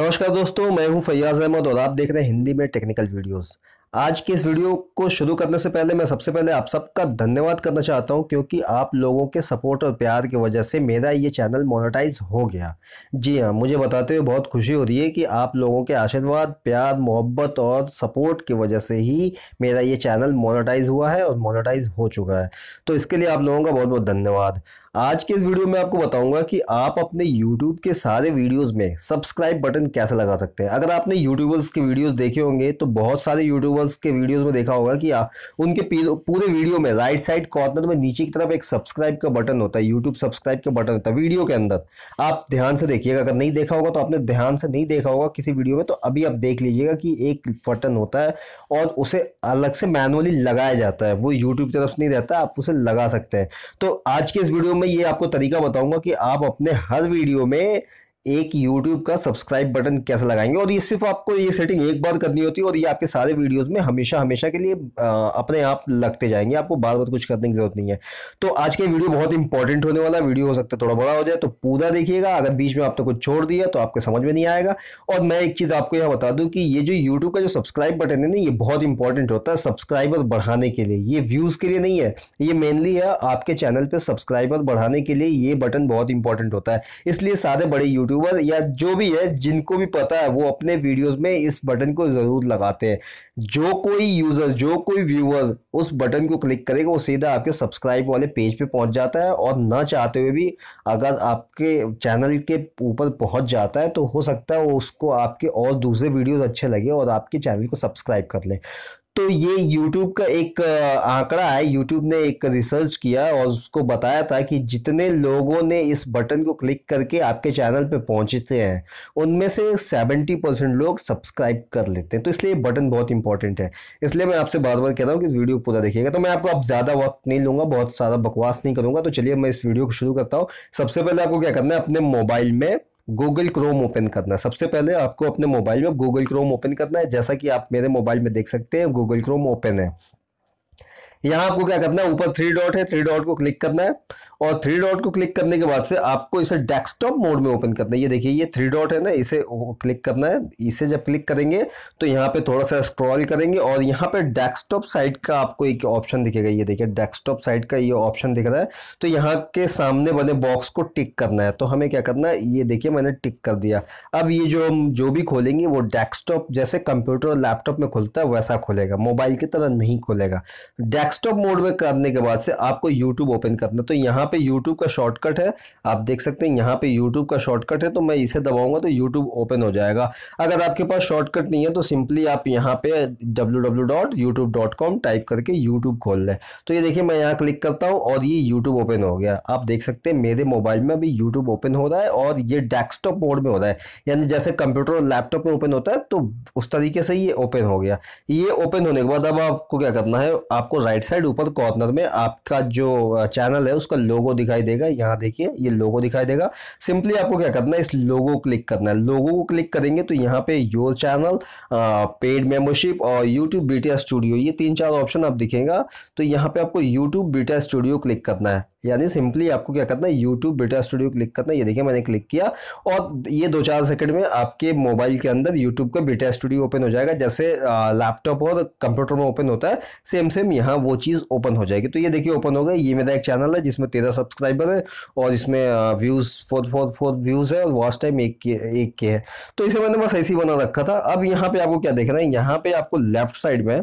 नमस्कार दोस्तों, मैं हूं फैयाज़ अहमद और आप देख रहे हैं हिंदी में टेक्निकल वीडियोस। आज के इस वीडियो को शुरू करने से पहले मैं सबसे पहले आप सबका धन्यवाद करना चाहता हूं, क्योंकि आप लोगों के सपोर्ट और प्यार की वजह से मेरा ये चैनल मोनेटाइज हो गया। जी हां, मुझे बताते हुए बहुत खुशी हो रही है कि आप लोगों के आशीर्वाद, प्यार, मोहब्बत और सपोर्ट की वजह से ही मेरा ये चैनल मोनेटाइज हुआ है और मोनेटाइज हो चुका है, तो इसके लिए आप लोगों का बहुत बहुत धन्यवाद। आज के इस वीडियो में आपको बताऊंगा कि आप अपने YouTube के सारे वीडियोस में सब्सक्राइब बटन कैसे लगा सकते हैं। अगर आपने यूट्यूबर्स के वीडियोस देखे होंगे तो बहुत सारे यूट्यूबर्स के वीडियोस में देखा होगा कि उनके पूरे वीडियो में राइट साइड कॉर्नर में नीचे की तरफ एक सब्सक्राइब का बटन होता है, यूट्यूब सब्सक्राइब का बटन होता है वीडियो के अंदर। आप ध्यान से देखिएगा, अगर नहीं देखा होगा तो आपने ध्यान से नहीं देखा होगा किसी वीडियो में, तो अभी आप देख लीजिएगा कि एक बटन होता है और उसे अलग से मैनुअली लगाया जाता है, वो यूट्यूब की तरफ से नहीं रहता, आप उसे लगा सकते हैं। तो आज के इस वीडियो में ये आपको तरीका बताऊंगा कि आप अपने हर वीडियो में एक YouTube का सब्सक्राइब बटन कैसे लगाएंगे, और ये सिर्फ आपको ये सेटिंग एक बार करनी होती है और ये आपके सारे वीडियोस में हमेशा हमेशा के लिए अपने आप लगते जाएंगे, आपको बार बार कुछ करने की जरूरत नहीं है। तो आज का वीडियो बहुत इंपॉर्टेंट होने वाला है, वीडियो हो सकता है थोड़ा बड़ा हो जाए, तो पूरा देखिएगा। अगर बीच में आपने कुछ छोड़ दिया तो आपको समझ में नहीं आएगा। और मैं एक चीज़ आपको यहाँ बता दूँ कि ये जो यूट्यूब का जो सब्सक्राइब बटन है ना, ये बहुत इंपॉर्टेंट होता है सब्सक्राइबर बढ़ाने के लिए, ये व्यूज़ के लिए नहीं है, ये मेनली है आपके चैनल पर सब्सक्राइबर बढ़ाने के लिए ये बटन बहुत इंपॉर्टेंट होता है। इसलिए सारे बड़े यूट्यूबर या जो भी है, जिनको भी पता है, वो अपने वीडियोस में इस बटन को जरूर लगाते हैं। जो कोई यूजर, जो कोई व्यूअर उस बटन को क्लिक करेगा वो सीधा आपके सब्सक्राइब वाले पेज पे पहुंच जाता है, और ना चाहते हुए भी अगर आपके चैनल के ऊपर पहुंच जाता है तो हो सकता है उसको आपके और दूसरे वीडियोस अच्छे लगे और आपके चैनल को सब्सक्राइब कर ले। तो ये YouTube का एक आंकड़ा है, YouTube ने एक रिसर्च किया और उसको बताया था कि जितने लोगों ने इस बटन को क्लिक करके आपके चैनल पे पहुंचते हैं उनमें से 70% लोग सब्सक्राइब कर लेते हैं। तो इसलिए बटन बहुत इंपॉर्टेंट है, इसलिए मैं आपसे बार बार कह रहा हूँ कि इस वीडियो पूरा देखिएगा। तो मैं आपको अब ज़्यादा वक्त नहीं लूँगा, बहुत सारा बकवास नहीं करूँगा, तो चलिए मैं इस वीडियो को शुरू करता हूँ। सबसे पहले आपको क्या करना है, अपने मोबाइल में गूगल क्रोम ओपन करना है। सबसे पहले आपको अपने मोबाइल में गूगल क्रोम ओपन करना है। जैसा कि आप मेरे मोबाइल में देख सकते हैं गूगल क्रोम ओपन है। यहाँ आपको क्या करना है, ऊपर थ्री डॉट है, थ्री डॉट को क्लिक करना है, और थ्री डॉट को क्लिक करने के बाद से आपको इसे डेस्कटॉप मोड में ओपन करना है। ये देखिए, ये थ्री डॉट है ना, इसे क्लिक करना है। इसे जब क्लिक करेंगे तो यहाँ पे थोड़ा सा स्क्रॉल करेंगे और यहाँ पे डेस्कटॉप साइट का आपको एक ऑप्शन दिखेगा। ये देखिए, डेस्कटॉप साइट का ये ऑप्शन दिख रहा है। तो यहाँ के सामने बने बॉक्स को टिक करना है। तो हमें क्या करना है, ये देखिए मैंने टिक कर दिया। अब ये जो भी खोलेंगे वो डेस्कटॉप, जैसे कंप्यूटर और लैपटॉप में खुलता है वैसा खुलेगा, मोबाइल की तरह नहीं खुलेगा। डेस्कटॉप मोड में करने के बाद से आपको YouTube ओपन करना है। तो यहाँ पे YouTube का शॉर्टकट है, आप देख सकते हैं यहाँ पे YouTube का शॉर्टकट है। तो मैं इसे दबाऊंगा तो YouTube ओपन हो जाएगा। अगर आपके पास शॉर्टकट नहीं है तो सिंपली आप यहाँ पे www.youtube.com टाइप करके YouTube खोल लें। तो ये देखिए, मैं यहाँ क्लिक करता हूँ और ये YouTube ओपन हो गया। आप देख सकते हैं मेरे मोबाइल में अभी YouTube ओपन हो रहा है और ये डेस्कटॉप मोड में हो रहा है, यानी जैसे कंप्यूटर और लैपटॉप में ओपन होता है तो उस तरीके से ये ओपन हो गया। ये ओपन होने के बाद अब आपको क्या करना है, आपको राइट साइड ऊपर कॉर्नर में आपका जो चैनल है उसका लोगो दिखाई देगा। यहाँ देखिए, ये लोगो दिखाई देगा। सिंपली आपको क्या करना है, इस लोगो को क्लिक करना है। लोगो को क्लिक करेंगे तो यहाँ पे योर चैनल, पेड मेंबरशिप और यूट्यूब बीटा स्टूडियो, ये तीन चार ऑप्शन आप दिखेगा। तो यहाँ पे आपको यूट्यूब बीटा स्टूडियो क्लिक करना है, यानी सिंपली आपको क्या करना है, यूट्यूब बीटा स्टूडियो क्लिक करना है। ये देखिए मैंने क्लिक किया और ये दो चार सेकंड में आपके मोबाइल के अंदर यूट्यूब का बीटा स्टूडियो ओपन हो जाएगा, जैसे लैपटॉप और कंप्यूटर में ओपन होता है सेम यहाँ वो चीज़ ओपन हो जाएगी। तो ये देखिए ओपन हो गई। ये मेरा एक चैनल है जिसमें 13 सब्सक्राइबर है और इसमें व्यूज़ 444 व्यूज़ है और वॉच टाइम एक के है। तो इसे मैंने बस ऐसे ही बना रखा था। अब यहाँ पे आपको क्या देखना है, यहाँ पे आपको लेफ्ट साइड में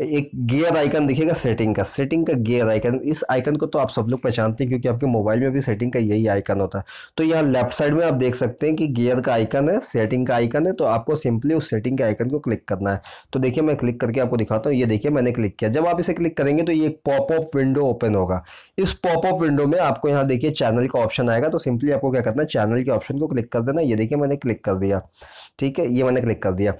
एक गियर आइकन दिखेगा, सेटिंग का गियर आइकन। इस आइकन को तो आप सब लोग पहचानते हैं क्योंकि आपके मोबाइल में भी सेटिंग का यही आइकन होता है। तो यहाँ लेफ्ट साइड में आप देख सकते हैं कि गियर का आइकन है, सेटिंग का आइकन है। तो आपको सिंपली उस सेटिंग के आइकन को क्लिक करना है। तो देखिए मैं क्लिक करके आपको दिखाता हूँ। ये देखिए मैंने क्लिक किया। जब आप इसे क्लिक करेंगे तो ये एक पॉपअप विंडो ओपन होगा। इस पॉपअप विंडो में आपको यहाँ देखिए चैनल का ऑप्शन आएगा। तो सिंपली आपको क्या करना है, चैनल के ऑप्शन को क्लिक कर देना। ये देखिए मैंने क्लिक कर दिया, ठीक है, ये मैंने क्लिक कर दिया।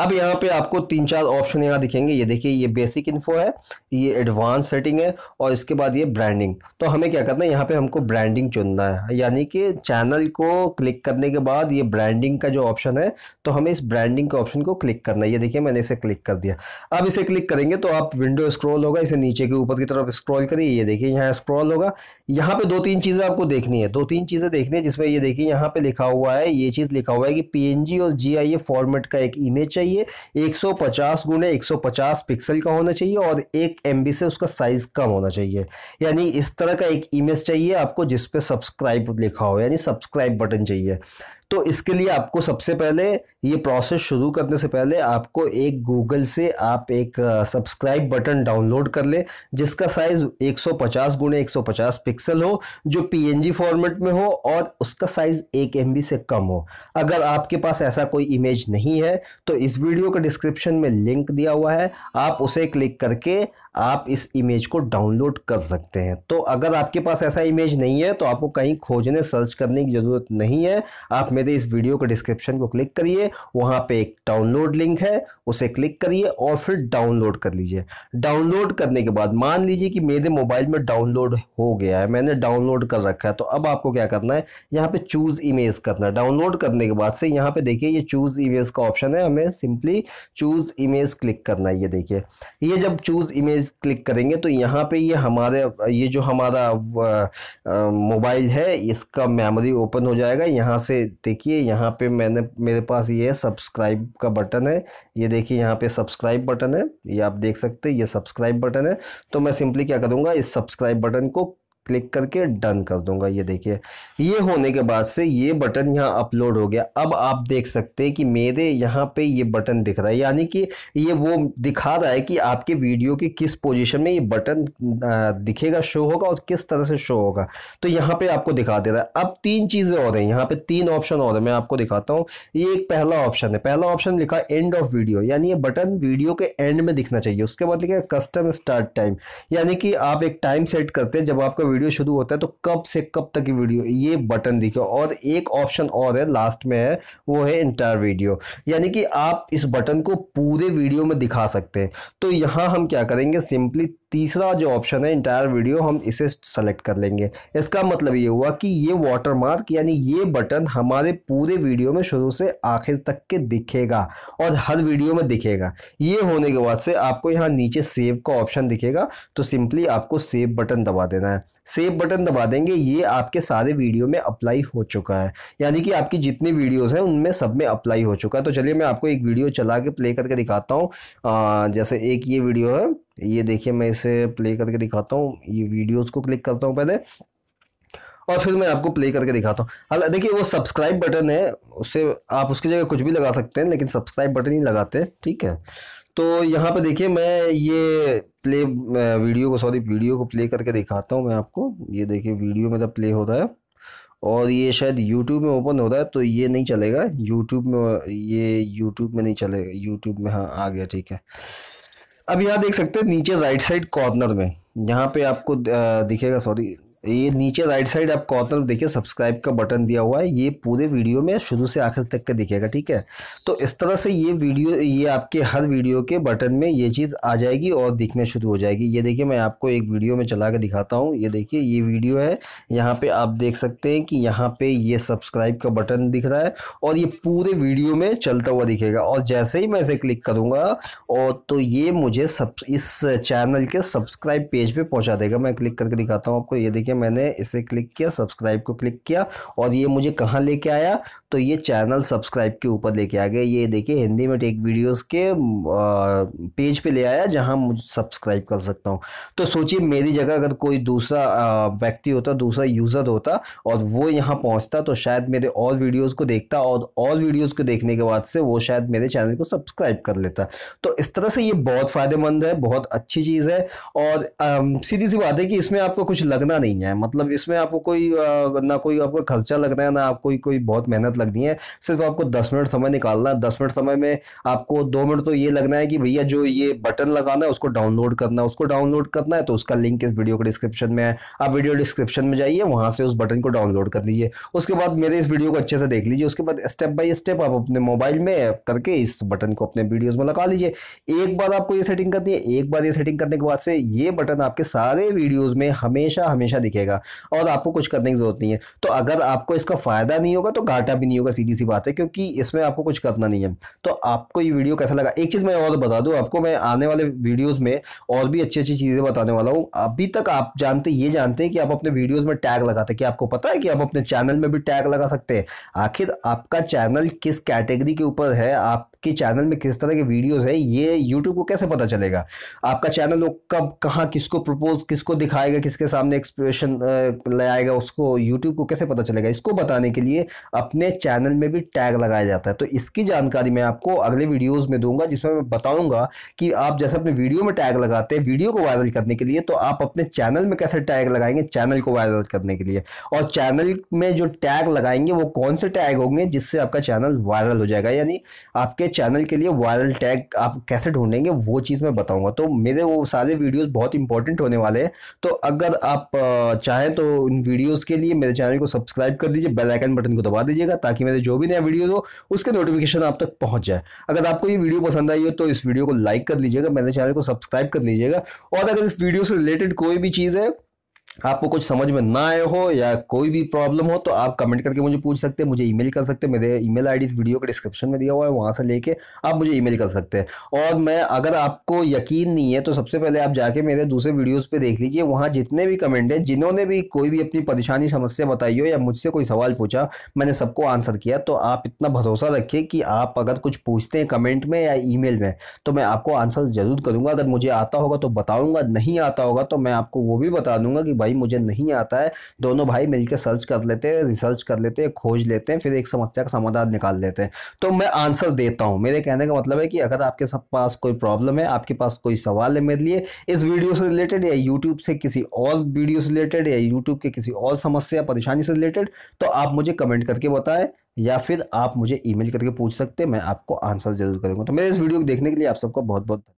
अब यहाँ पे आपको तीन चार ऑप्शन यहाँ दिखेंगे, ये देखिए ये बेसिक इन्फो है, ये एडवांस सेटिंग है और इसके बाद ये ब्रांडिंग। तो हमें क्या करना है, यहाँ पे हमको ब्रांडिंग चुनना है, यानी कि चैनल को क्लिक करने के बाद ये ब्रांडिंग का जो ऑप्शन है तो हमें इस ब्रांडिंग के ऑप्शन को क्लिक करना है। ये देखिए मैंने इसे क्लिक कर दिया। अब इसे क्लिक करेंगे तो आप विंडो स्क्रॉल होगा, इसे नीचे के ऊपर की तरफ स्क्रॉल करिए, ये देखिए यहाँ स्क्रॉल होगा, यहाँ पे दो तीन चीज़ें आपको देखनी है, दो तीन चीज़ें देखनी है जिसमें ये देखिए यहाँ पे लिखा हुआ है, ये चीज़ लिखा हुआ है कि PNG और GIF फॉर्मेट का एक इमेज 150x150 पिक्सल का होना चाहिए और 1 MB से उसका साइज कम होना चाहिए। यानी इस तरह का एक इमेज चाहिए आपको जिस पे सब्सक्राइब लिखा हो, यानी सब्सक्राइब बटन चाहिए। तो इसके लिए आपको सबसे पहले ये प्रोसेस शुरू करने से पहले आपको एक गूगल से आप एक सब्सक्राइब बटन डाउनलोड कर ले जिसका साइज़ 150x150 पिक्सल हो, जो PNG फॉर्मेट में हो और उसका साइज़ 1 MB से कम हो। अगर आपके पास ऐसा कोई इमेज नहीं है तो इस वीडियो के डिस्क्रिप्शन में लिंक दिया हुआ है, आप उसे क्लिक करके आप इस इमेज को डाउनलोड कर सकते हैं। तो अगर आपके पास ऐसा इमेज नहीं है तो आपको कहीं खोजने सर्च करने की ज़रूरत नहीं है, आप मेरे इस वीडियो के डिस्क्रिप्शन को क्लिक करिए, वहाँ पे एक डाउनलोड लिंक है, उसे क्लिक करिए और फिर डाउनलोड कर लीजिए। डाउनलोड करने के बाद मान लीजिए कि मेरे मोबाइल में डाउनलोड हो गया है, मैंने डाउनलोड कर रखा है, तो अब आपको क्या करना है, यहाँ पर चूज़ इमेज करना है। डाउनलोड करने के बाद से यहाँ पर देखिए ये चूज़ इमेज का ऑप्शन है, हमें सिंपली चूज़ इमेज क्लिक करना है। ये देखिए ये जब चूज़ इमेज क्लिक करेंगे तो यहाँ पे ये हमारे ये जो हमारा मोबाइल है इसका मेमोरी ओपन हो जाएगा। यहाँ से देखिए यहाँ पे मैंने मेरे पास ये सब्सक्राइब का बटन है, ये देखिए यहाँ पे सब्सक्राइब बटन है, ये आप देख सकते हैं, ये सब्सक्राइब बटन है। तो मैं सिंपली क्या करूँगा, इस सब्सक्राइब बटन को क्लिक करके डन कर दूंगा। ये देखिए ये होने के बाद से ये बटन यहाँ अपलोड हो गया। अब आप देख सकते हैं कि मेरे यहाँ पे ये बटन दिख रहा है, यानी कि ये वो दिखा रहा है कि आपके वीडियो की किस पोजीशन में ये बटन दिखेगा, शो होगा और किस तरह से शो होगा। तो यहाँ पे आपको दिखा दे रहा है। अब तीन चीज़ें हो रही हैं, यहाँ पे तीन ऑप्शन हो रहे हैं, मैं आपको दिखाता हूँ। ये एक पहला ऑप्शन है, पहला ऑप्शन लिखा एंड ऑफ वीडियो, यानी ये बटन वीडियो के एंड में दिखना चाहिए। उसके बाद लिखा कस्टम स्टार्ट टाइम, यानी कि आप एक टाइम सेट करते हैं जब आपका वीडियो शुरू होता है तो कब से कब तक की वीडियो ये बटन दिखे। और एक ऑप्शन और है लास्ट में है, वो है इंटायर वीडियो, यानी कि आप इस बटन को पूरे वीडियो में दिखा सकते हैं। तो यहाँ हम क्या करेंगे, सिंपली तीसरा जो ऑप्शन है इंटायर वीडियो हम इसे सेलेक्ट कर लेंगे। इसका मतलब ये हुआ कि ये वाटरमार्क यानी ये बटन हमारे पूरे वीडियो में शुरू से आखिर तक के दिखेगा और हर वीडियो में दिखेगा। ये होने के बाद से आपको यहाँ नीचे सेव का ऑप्शन दिखेगा, तो सिंपली आपको सेव बटन दबा देना है। सेव बटन दबा देंगे, ये आपके सारे वीडियो में अप्लाई हो चुका है, यानी कि आपकी जितनी वीडियोस हैं उनमें सब में अप्लाई हो चुका है। तो चलिए मैं आपको एक वीडियो चला के प्ले करके दिखाता हूँ। जैसे एक ये वीडियो है, ये देखिए मैं इसे प्ले करके दिखाता हूँ, ये वीडियोस को क्लिक करता हूँ पहले और फिर मैं आपको प्ले करके दिखाता हूँ। हालांकि देखिए वो सब्सक्राइब बटन है, उससे आप उसकी जगह कुछ भी लगा सकते हैं लेकिन सब्सक्राइब बटन ही लगाते, ठीक है। तो यहाँ पे देखिए मैं ये वीडियो को प्ले करके दिखाता हूँ मैं आपको। ये देखिए वीडियो मेरा प्ले हो रहा है और ये शायद YouTube में ओपन हो रहा है, तो ये नहीं चलेगा YouTube में, ये YouTube में नहीं चलेगा। YouTube में हाँ आ गया, ठीक है। अब यहाँ देख सकते हैं नीचे राइट साइड कॉर्नर में यहाँ पे आपको दिखेगा, सॉरी ये नीचे राइट साइड आप कॉर्नर देखिए सब्सक्राइब का बटन दिया हुआ है, ये पूरे वीडियो में शुरू से आखिर तक का दिखेगा, ठीक है। तो इस तरह से ये आपके हर वीडियो के बटन में ये चीज़ आ जाएगी और दिखने शुरू हो जाएगी। ये देखिए मैं आपको एक वीडियो में चला के दिखाता हूँ। ये देखिए ये वीडियो है, यहाँ पर आप देख सकते हैं कि यहाँ पर ये सब्सक्राइब का बटन दिख रहा है और ये पूरे वीडियो में चलता हुआ दिखेगा। और जैसे ही मैं इसे क्लिक करूँगा और तो ये मुझे इस चैनल के सब्सक्राइब पेज पर पहुँचा देगा। मैं क्लिक करके दिखाता हूँ आपको। ये देखिए मैंने इसे क्लिक किया, सब्सक्राइब को क्लिक किया और ये मुझे कहाँ लेके आया, तो ये चैनल सब्सक्राइब के ऊपर लेके आ गया। ये देखिए हिंदी में टेक वीडियोस के पेज पे ले आया जहाँ मुझे सब्सक्राइब कर सकता हूँ। तो सोचिए मेरी जगह अगर कोई दूसरा व्यक्ति होता, दूसरा यूज़र होता और वो यहाँ पहुँचता तो शायद मेरे और वीडियोज़ को देखता और वीडियोज़ को देखने के बाद से वो शायद मेरे चैनल को सब्सक्राइब कर लेता। तो इस तरह से ये बहुत फ़ायदेमंद है, बहुत अच्छी चीज़ है और सीधी सी बात है कि इसमें आपको कुछ लगना नहीं है। है। मतलब इसमें आपको कोई ना कोई आपका खर्चा लगता है, ना आपको कोई बहुत मेहनत लगती है। सिर्फ आपको 10 मिनट समय निकालना है। 10 मिनट समय में आपको 2 मिनट तो ये लगना है कि भैया जो ये बटन लगाना है उसको डाउनलोड करना है, उसको डाउनलोड करना है तो उसका लिंक इस वीडियो के डिस्क्रिप्शन में है। आप वीडियो डिस्क्रिप्शन में जाइए, वहाँ से उस बटन को डाउनलोड कर लीजिए। उसके बाद मेरे इस वीडियो को अच्छे से देख लीजिए। उसके बाद स्टेप बाय स्टेप आप अपने मोबाइल में करके इस बटन को अपने वीडियोस में लगा लीजिए। एक बार आपको ये सेटिंग करनी है। एक बार ये सेटिंग करने के बाद से ये बटन आपके सारे वीडियोस में हमेशा हमेशा दिखेगा और आपको कुछ करने की जरूरत नहीं है। तो अगर आपको इसका फायदा नहीं होगा तो घाटा भी नहीं होगा, सीधी सी बात है, क्योंकि इसमें आपको कुछ करना नहीं है। तो आपको ये वीडियो कैसा लगा? एक चीज़ मैं और बता दूँ आपको, मैं आने वाले वीडियोज़ में और भी अच्छी अच्छी चीज़ें बताने वाला हूँ। अभी तक आप ये जानते हैं कि आप अपने वीडियोज़ में टैग लगाते हैं। कि आपको पता है कि आप अपने चैनल में भी टैग लगा सकते हैं? आखिर आपका चैनल किस कैटेगरी के ऊपर है, आपके चैनल में किस तरह के वीडियोस है, ये यूट्यूब को कैसे पता चलेगा? आपका चैनल कब कहाँ किसको प्रपोज, किसको दिखाएगा, किसके सामने एक्सप्रेशन लाएगा, उसको यूट्यूब को कैसे पता चलेगा? इसको बताने के लिए अपने चैनल में भी टैग लगाया जाता है। तो इसकी जानकारी मैं आपको अगले वीडियोज़ में दूंगा, जिसमें मैं बताऊँगा कि आप जैसे अपने वीडियो में टैग लगाते हैं वीडियो को वायरल करने के लिए, तो आप अपने चैनल में कैसे टैग लगाएंगे चैनल को वायरल करने के लिए। और चैनल में जो टैग लगाएंगे वो कौन से टैग होंगे जिससे आपका चैनल वायरल हो जाएगा, यानी आपके चैनल के लिए वायरल टैग आप कैसे ढूंढेंगे, वो चीज़ मैं बताऊंगा। तो मेरे वो सारे वीडियोस बहुत इंपॉर्टेंट होने वाले हैं। तो अगर आप चाहें तो उन वीडियोस के लिए मेरे चैनल को सब्सक्राइब कर दीजिए, बेल आइकन बटन को दबा दीजिएगा, ताकि मेरे जो भी नया वीडियो हो उसके नोटिफिकेशन आप तक पहुँच जाए। अगर आपको ये वीडियो पसंद आई हो तो इस वीडियो को लाइक कर लीजिएगा, मेरे चैनल को सब्सक्राइब कर लीजिएगा। और अगर इस वीडियो से रिलेटेड कोई भी चीज़ है, आपको कुछ समझ में ना आए हो या कोई भी प्रॉब्लम हो, तो आप कमेंट करके मुझे पूछ सकते हैं, मुझे ईमेल कर सकते हैं। मेरे ईमेल आईडी इस वीडियो के डिस्क्रिप्शन में दिया हुआ है, वहाँ से लेके आप मुझे ईमेल कर सकते हैं। और मैं अगर आपको यकीन नहीं है तो सबसे पहले आप जाके मेरे दूसरे वीडियोस पे देख लीजिए। वहाँ जितने भी कमेंट हैं, जिन्होंने भी कोई भी अपनी परेशानी समस्या बताई हो या मुझसे कोई सवाल पूछा, मैंने सबको आंसर किया। तो आप इतना भरोसा रखिए कि आप अगर कुछ पूछते हैं कमेंट में या ईमेल में तो मैं आपको आंसर ज़रूर करूँगा। अगर मुझे आता होगा तो बताऊँगा, नहीं आता होगा तो मैं आपको वो भी बता दूँगा कि भाई मुझे नहीं आता है। दोनों भाई मिलकर सर्च कर लेते हैं, रिसर्च कर लेते हैं, खोज लेते हैं, फिर एक समस्या का समाधान निकाल लेते हैं। तो मैं आंसर देता हूं। मेरे कहने का मतलब है कि अगर आपके सब पास कोई प्रॉब्लम है, आपके पास कोई सवाल है मेरे लिए इस वीडियो से रिलेटेड या यूट्यूब से किसी और वीडियो से रिलेटेड या यूट्यूब के किसी और समस्या परेशानी से रिलेटेड, तो आप मुझे कमेंट करके बताएं या फिर आप मुझे ईमेल करके पूछ सकते हैं, मैं आपको आंसर जरूर करूँगा। तो मेरे इस वीडियो को देखने के लिए आप सबको बहुत बहुत